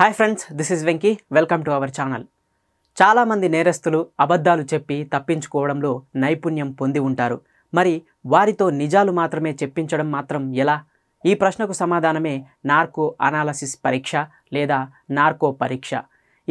Hi friends, this is Venky. Welcome to our channel. చాలామంది నేరస్తులు అబద్ధాలు చెప్పి తప్పించుకోవడంలో నైపుణ్యం పొంది ఉంటారు. మరి వారితో నిజాలు మాత్రమే చెప్పించడం మాత్రం ఎలా? ఈ ప్రశ్నకు సమాధానమే నార్కో అనాలసిస్ పరీక్ష లేదా నార్కో పరీక్ష.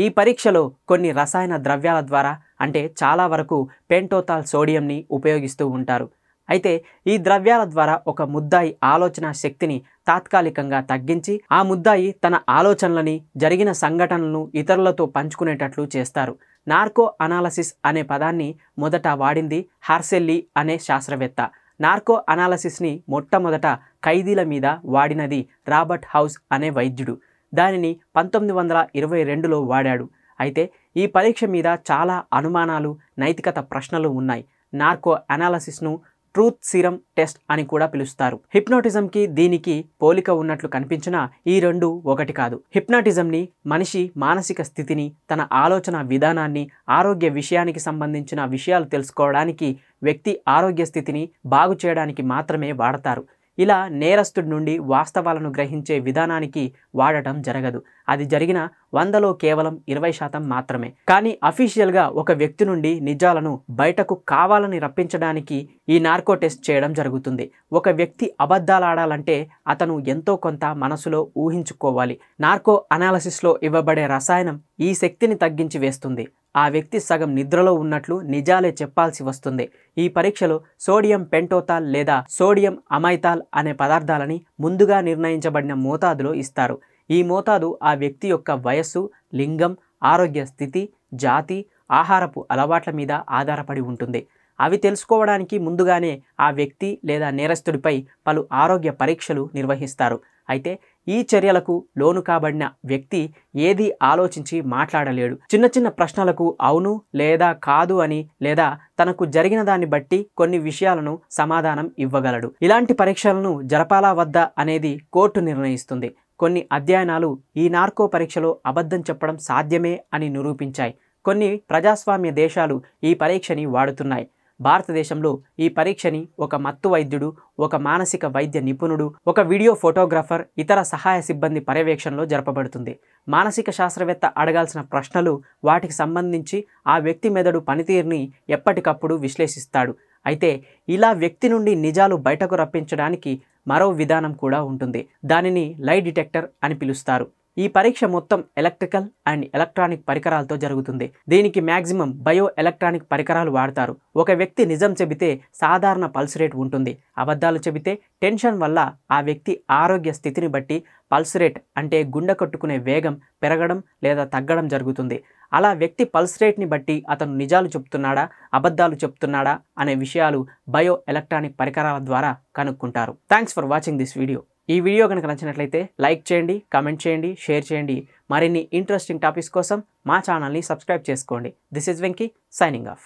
ఈ పరీక్షలో కొన్ని రసాయన ద్రవ్యాల ద్వారా, అంటే చాలా వరకు పెంటోతాల్ సోడియంని ఉపయోగిస్తూ ఉంటారు. అయితే ఈ ద్రవ్యాల ద్వారా ఒక ముద్దాయి ఆలోచన శక్తిని తాత్కాలికంగా తగ్గించి, ఆ ముద్దాయి తన ఆలోచనలని, జరిగిన సంఘటనలను ఇతరులతో పంచుకునేటట్లు చేస్తారు. నార్కో అనాలసిస్ అనే పదాన్ని మొదట వాడింది హార్సెల్లీ అనే శాస్త్రవేత్త. నార్కో అనాలసిస్ని మొట్టమొదట ఖైదీల మీద వాడినది రాబర్ట్ హౌస్ అనే వైద్యుడు. దానిని 1922లో వాడాడు. అయితే ఈ పరీక్ష మీద చాలా అనుమానాలు, నైతికత ప్రశ్నలు ఉన్నాయి. నార్కో అనాలసిస్ను ట్రూత్ సీరం టెస్ట్ అని కూడా పిలుస్తారు. హిప్నోటిజంకి దీనికి పోలిక ఉన్నట్లు కనిపించినా ఈ రెండు ఒకటి కాదు. హిప్నోటిజంని మనిషి మానసిక స్థితిని, తన ఆలోచన విధానాన్ని, ఆరోగ్య విషయానికి సంబంధించిన విషయాలు తెలుసుకోవడానికి, వ్యక్తి ఆరోగ్య స్థితిని బాగు చేయడానికి మాత్రమే వాడతారు. ఇలా నేరస్తుడి నుండి వాస్తవాలను గ్రహించే విధానానికి వాడటం జరగదు. అది జరిగిన 100లో కేవలం 20% మాత్రమే. కానీ అఫీషియల్గా ఒక వ్యక్తి నుండి నిజాలను బయటకు కావాలని రప్పించడానికి ఈ నార్కో టెస్ట్ చేయడం జరుగుతుంది. ఒక వ్యక్తి అబద్ధాలు ఆడాలంటే అతను ఎంతో కొంత మనసులో ఊహించుకోవాలి. నార్కో అనాలసిస్లో ఇవ్వబడే రసాయనం ఈ శక్తిని తగ్గించి వేస్తుంది. ఆ వ్యక్తి సగం నిద్రలో ఉన్నట్లు నిజాలే చెప్పాల్సి వస్తుంది. ఈ పరీక్షలో సోడియం పెంటోతాల్ లేదా సోడియం అమైతాల్ అనే పదార్థాలని ముందుగా నిర్ణయించబడిన మోతాదులో ఇస్తారు. ఈ మోతాదు ఆ వ్యక్తి యొక్క వయస్సు, లింగం, ఆరోగ్య స్థితి, జాతి, ఆహారపు అలవాట్ల మీద ఆధారపడి ఉంటుంది. అవి తెలుసుకోవడానికి ముందుగానే ఆ వ్యక్తి లేదా నేరస్తుడిపై పలు ఆరోగ్య పరీక్షలు నిర్వహిస్తారు. అయితే ఈ చర్యలకు లోను కాబడిన వ్యక్తి ఏది ఆలోచించి మాట్లాడలేడు. చిన్న చిన్న ప్రశ్నలకు అవును లేదా కాదు అని, లేదా తనకు జరిగిన దాన్ని బట్టి కొన్ని విషయాలను సమాధానం ఇవ్వగలడు. ఇలాంటి పరీక్షలను జరపాలా వద్దా అనేది కోర్టు నిర్ణయిస్తుంది. కొన్ని అధ్యయనాలు ఈ నార్కో పరీక్షలో అబద్ధం చెప్పడం సాధ్యమే అని నిరూపించాయి. కొన్ని ప్రజాస్వామ్య దేశాలు ఈ పరీక్షని వాడుతున్నాయి. భారతదేశంలో ఈ పరీక్షని ఒక మత్తు వైద్యుడు, ఒక మానసిక వైద్య నిపుణుడు, ఒక వీడియో ఫోటోగ్రాఫర్, ఇతర సహాయ సిబ్బంది పర్యవేక్షణలో జరపబడుతుంది. మానసిక శాస్త్రవేత్త అడగాల్సిన ప్రశ్నలు, వాటికి సంబంధించి ఆ వ్యక్తి మెదడు పనితీరుని ఎప్పటికప్పుడు విశ్లేషిస్తాడు. అయితే ఇలా వ్యక్తి నుండి నిజాలు బయటకు రప్పించడానికి మరో విధానం కూడా ఉంటుంది. దానిని లై డిటెక్టర్ అని పిలుస్తారు. ఈ పరీక్ష మొత్తం ఎలక్ట్రికల్ అండ్ ఎలక్ట్రానిక్ పరికరాలతో జరుగుతుంది. దీనికి మ్యాక్సిమం బయో ఎలక్ట్రానిక్ పరికరాలు వాడతారు. ఒక వ్యక్తి నిజం చెబితే సాధారణ పల్స్ రేట్ ఉంటుంది. అబద్ధాలు చెబితే టెన్షన్ వల్ల ఆ వ్యక్తి ఆరోగ్య స్థితిని బట్టి పల్స్ రేట్, అంటే గుండె కొట్టుకునే వేగం, పెరగడం లేదా తగ్గడం జరుగుతుంది. అలా వ్యక్తి పల్స్ రేట్ని బట్టి అతను నిజాలు చెప్తున్నాడా, అబద్ధాలు చెప్తున్నాడా అనే విషయాలు బయో ఎలక్ట్రానిక్ పరికరాల ద్వారా కనుక్కుంటారు. Thanks for watching this video. ఈ వీడియో కనుక నచ్చినట్లయితే లైక్ చేయండి, కామెంట్ చేయండి, షేర్ చేయండి. మరిన్ని ఇంట్రెస్టింగ్ టాపిక్స్ కోసం మా ఛానల్ని సబ్స్క్రైబ్ చేసుకోండి. This is Venky, signing of.